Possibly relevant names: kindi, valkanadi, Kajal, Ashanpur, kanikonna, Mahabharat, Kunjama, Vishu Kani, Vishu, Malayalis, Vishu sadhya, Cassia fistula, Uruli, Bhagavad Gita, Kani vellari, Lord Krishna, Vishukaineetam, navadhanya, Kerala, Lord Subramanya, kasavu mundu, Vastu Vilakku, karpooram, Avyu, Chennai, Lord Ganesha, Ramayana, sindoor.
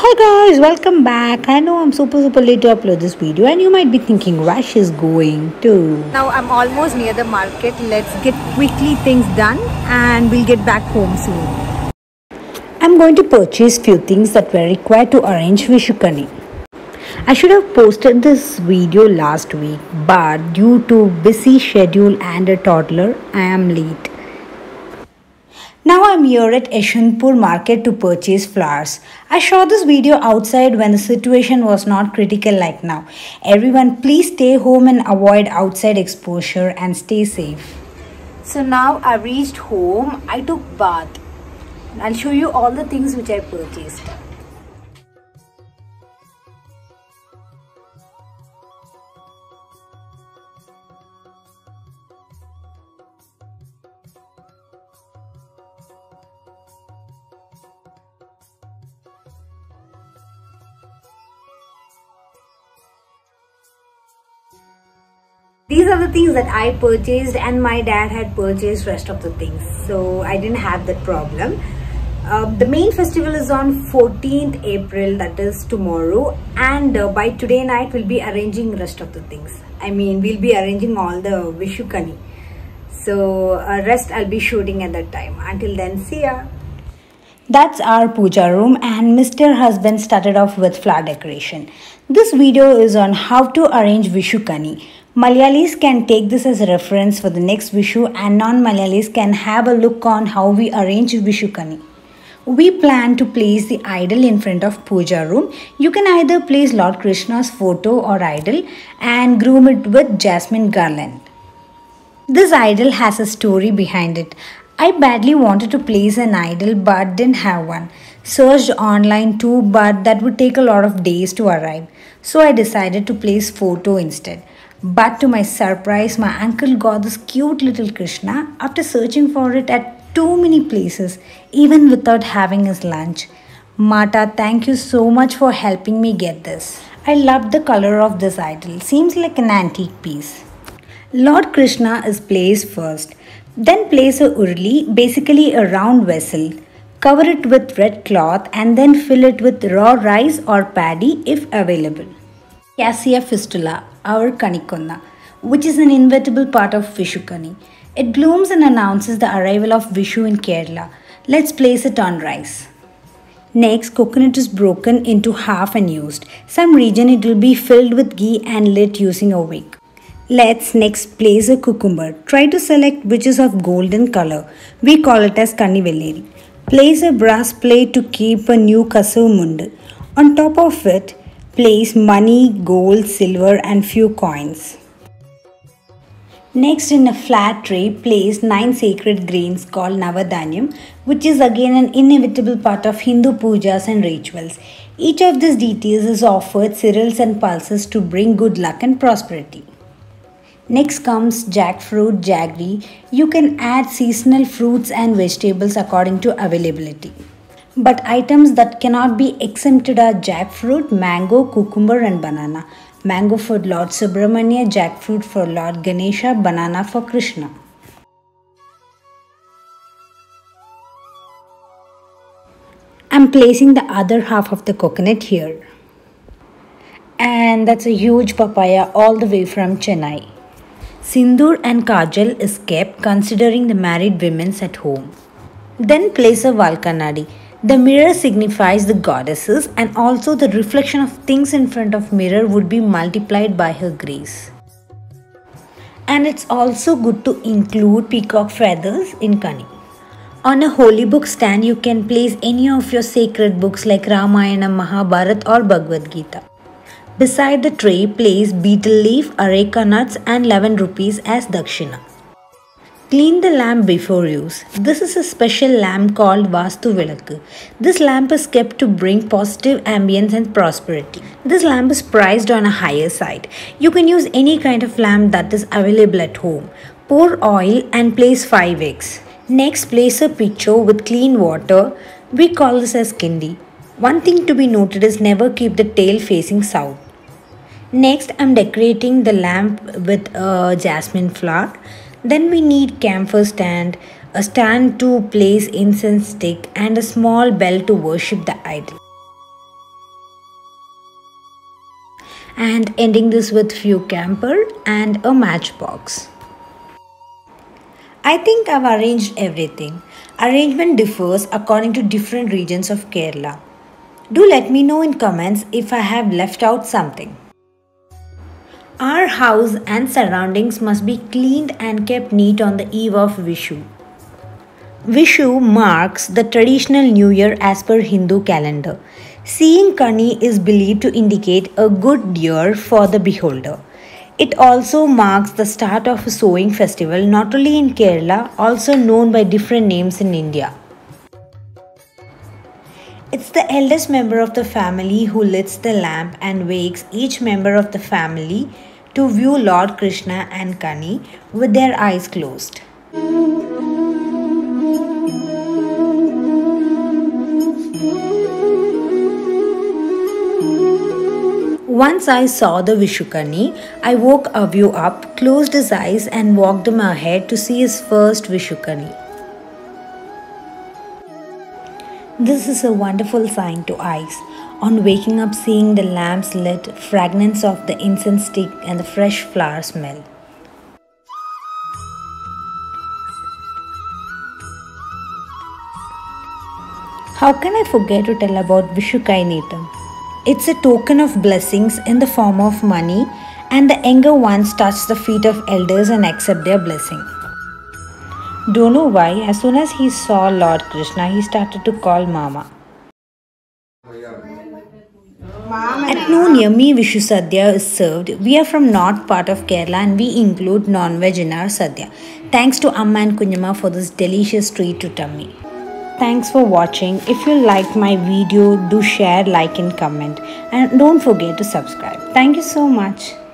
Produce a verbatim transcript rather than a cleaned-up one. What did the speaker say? Hi guys, welcome back. I know I'm super super late to upload this video and you might be thinking Rash is going to. Now I'm almost near the market. Let's get quickly things done and we'll get back home soon. I'm going to purchase few things that were required to arrange Vishu Kani. I should have posted this video last week, but due to busy schedule and a toddler, I am late. Now I'm here at Ashanpur market to purchase flowers. I shot this video outside when the situation was not critical like now. Everyone please stay home and avoid outside exposure and stay safe. So now I reached home. I took bath. I'll show you all the things which I purchased. These are the things that I purchased and my dad had purchased rest of the things, so I didn't have that problem. Uh, the main festival is on fourteenth April, that is tomorrow, and uh, by today night we'll be arranging rest of the things. I mean we'll be arranging all the Vishu Kani. So uh, rest I'll be shooting at that time. Until then, see ya. That's our puja room and Mister Husband started off with flower decoration. This video is on how to arrange Vishu Kani. Malayalis can take this as a reference for the next Vishu and non-Malayalis can have a look on how we arrange Vishu Kani. We plan to place the idol in front of puja room. You can either place Lord Krishna's photo or idol and groom it with jasmine garland. This idol has a story behind it. I badly wanted to place an idol but didn't have one. Searched online too, but that would take a lot of days to arrive. So I decided to place photo instead. But to my surprise, my uncle got this cute little Krishna after searching for it at too many places, even without having his lunch. Mata, thank you so much for helping me get this. I loved the color of this idol. Seems like an antique piece. Lord Krishna is placed first. Then place a uruli, basically a round vessel. Cover it with red cloth and then fill it with raw rice or paddy if available. Cassia fistula, our kanikonna, which is an inevitable part of Vishu Kani. It blooms and announces the arrival of Vishu in Kerala. Let's place it on rice. Next, coconut is broken into half and used. Some region it will be filled with ghee and lit using a wick. Let's next place a cucumber. Try to select which is of golden color. We call it as Kani vellari. Place a brass plate to keep a new kasavu mundu. On top of it, place money, gold, silver and few coins. Next, in a flat tray, place nine sacred grains called navadhanya, which is again an inevitable part of Hindu pujas and rituals. Each of these deities is offered cereals and pulses to bring good luck and prosperity. Next comes jackfruit, jaggery. You can add seasonal fruits and vegetables according to availability. But items that cannot be exempted are jackfruit, mango, cucumber and banana. Mango for Lord Subramanya, jackfruit for Lord Ganesha, banana for Krishna. I'm placing the other half of the coconut here. And that's a huge papaya all the way from Chennai. Sindoor and Kajal is kept considering the married women's at home. Then place a valkanadi. The mirror signifies the goddesses and also the reflection of things in front of mirror would be multiplied by her grace. And it's also good to include peacock feathers in Kani. On a holy book stand, you can place any of your sacred books like Ramayana, Mahabharat or Bhagavad Gita. Beside the tray, place betel leaf, areca nuts and eleven rupees as dakshina. Clean the lamp before use. This is a special lamp called Vastu Vilakku. This lamp is kept to bring positive ambience and prosperity. This lamp is priced on a higher side. You can use any kind of lamp that is available at home. Pour oil and place five eggs. Next, place a pitcher with clean water. We call this as kindi. One thing to be noted is never keep the tail facing south. Next, I'm decorating the lamp with a jasmine flower. Then we need camphor stand, a stand to place incense stick and a small bell to worship the idol. and ending this with few camphor and a matchbox. I think I've arranged everything. Arrangement differs according to different regions of Kerala. Do let me know in comments if I have left out something. Our house and surroundings must be cleaned and kept neat on the eve of Vishu. Vishu marks the traditional new year as per Hindu calendar. Seeing Kani is believed to indicate a good year for the beholder. It also marks the start of a sowing festival not only in Kerala, also known by different names in India. It's the eldest member of the family who lights the lamp and wakes each member of the family to view Lord Krishna and Kani with their eyes closed. Once I saw the Vishu Kani, I woke Avyu up, closed his eyes and walked him ahead to see his first Vishu Kani. This is a wonderful sign to eyes. On waking up, seeing the lamps lit, fragrance of the incense stick and the fresh flower smell. How can I forget to tell about Vishukaineetam? It's a token of blessings in the form of money, and the younger ones touch the feet of elders and accept their blessing. Don't know why, as soon as he saw Lord Krishna, he started to call Mama. At noon, yummy Vishu sadhya is served. We are from north part of Kerala and we include non-veg in our sadhya. Thanks to Amma and Kunjama for this delicious treat to tummy. Thanks for watching. If you liked my video, do share, like and comment. And don't forget to subscribe. Thank you so much.